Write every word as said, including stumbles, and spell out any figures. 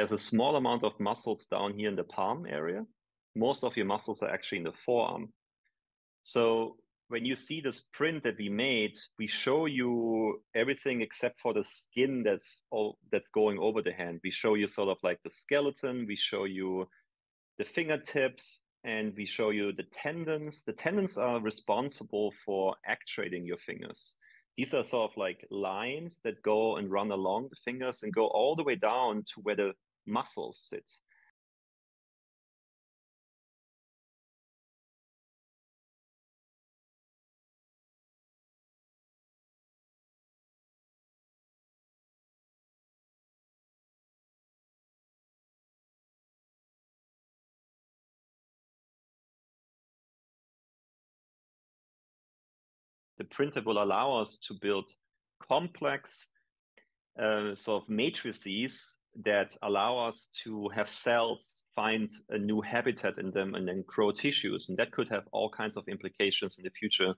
There's a small amount of muscles down here in the palm area. Most of your muscles are actually in the forearm. So when you see this print that we made, we show you everything except for the skin that's all, that's going over the hand. We show you sort of like the skeleton, we show you the fingertips, and we show you the tendons. The tendons are responsible for actuating your fingers. These are sort of like lines that go and run along the fingers and go all the way down to where the muscles sit. The printer will allow us to build complex uh, sort of matrices that allow us to have cells find a new habitat in them and then grow tissues. And that could have all kinds of implications in the future.